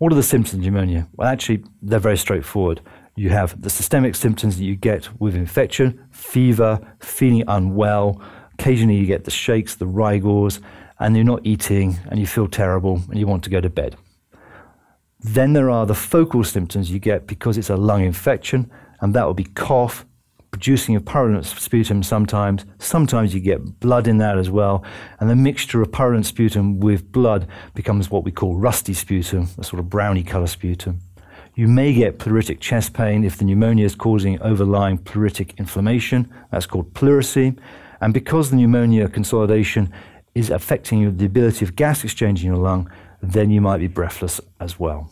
What are the symptoms of pneumonia? Well, actually, they're very straightforward. You have the systemic symptoms that you get with infection, fever, feeling unwell. Occasionally, you get the shakes, the rigors, and you're not eating, and you feel terrible, and you want to go to bed. Then there are the focal symptoms you get because it's a lung infection, and that will be cough, producing of purulent sputum sometimes. Sometimes you get blood in that as well, and the mixture of purulent sputum with blood becomes what we call rusty sputum, a sort of browny color sputum. You may get pleuritic chest pain if the pneumonia is causing overlying pleuritic inflammation. That's called pleurisy. And because the pneumonia consolidation is affecting the ability of gas exchange in your lung, then you might be breathless as well.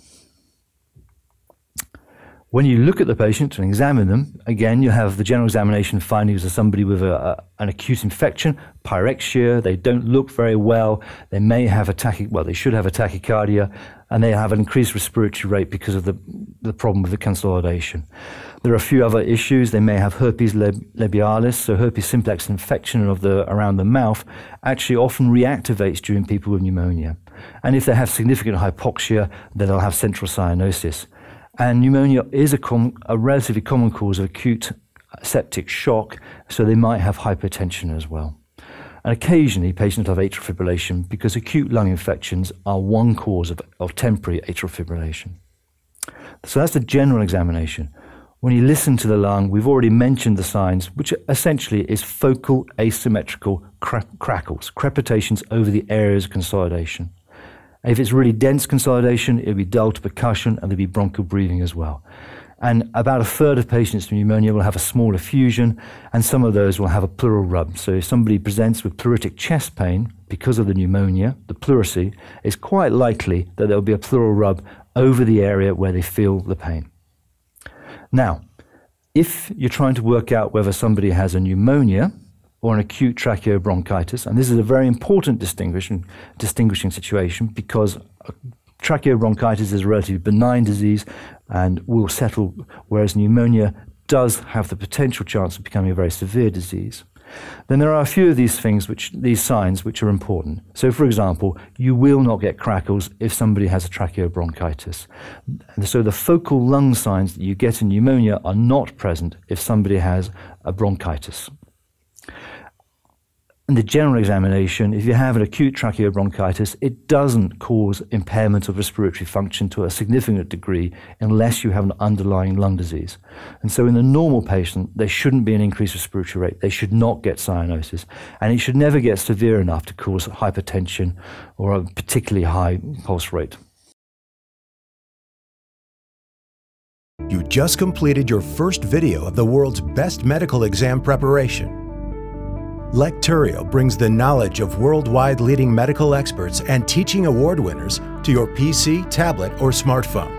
When you look at the patient and examine them, again, you'll have the general examination findings of somebody with an acute infection, pyrexia, they don't look very well, they may have a tachycardia, and they have an increased respiratory rate because of the problem with the consolidation. There are a few other issues. They may have herpes labialis, so herpes simplex infection of around the mouth actually often reactivates during people with pneumonia. And if they have significant hypoxia, then they'll have central cyanosis. And pneumonia is a relatively common cause of acute septic shock, so they might have hypertension as well. And occasionally, patients have atrial fibrillation because acute lung infections are one cause of temporary atrial fibrillation. So that's the general examination. When you listen to the lung, we've already mentioned the signs, which essentially is focal asymmetrical crackles, crepitations over the areas of consolidation. If it's really dense consolidation, it'll be dull to percussion, and there'll be bronchial breathing as well. And about a third of patients with pneumonia will have a small effusion, and some of those will have a pleural rub. So if somebody presents with pleuritic chest pain because of the pneumonia, the pleurisy, it's quite likely that there'll be a pleural rub over the area where they feel the pain. Now, if you're trying to work out whether somebody has a pneumonia or an acute tracheobronchitis, and this is a very important distinguishing situation because tracheobronchitis is a relatively benign disease and will settle, whereas pneumonia does have the potential chance of becoming a very severe disease. Then there are a few of these signs which are important. So, for example, you will not get crackles if somebody has a tracheobronchitis. So the focal lung signs that you get in pneumonia are not present if somebody has a bronchitis. In the general examination, if you have an acute tracheobronchitis, it doesn't cause impairment of respiratory function to a significant degree unless you have an underlying lung disease. And so in the normal patient, there shouldn't be an increased respiratory rate. They should not get cyanosis. And it should never get severe enough to cause hypertension or a particularly high pulse rate. You just completed your first video of the world's best medical exam preparation. Lecturio brings the knowledge of worldwide leading medical experts and teaching award winners to your PC, tablet, or smartphone.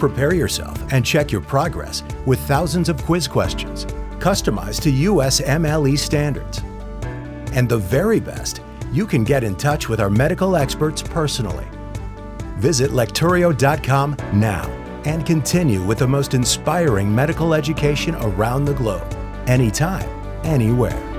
Prepare yourself and check your progress with thousands of quiz questions customized to USMLE standards. And the very best, you can get in touch with our medical experts personally. Visit Lecturio.com now and continue with the most inspiring medical education around the globe, anytime, anywhere.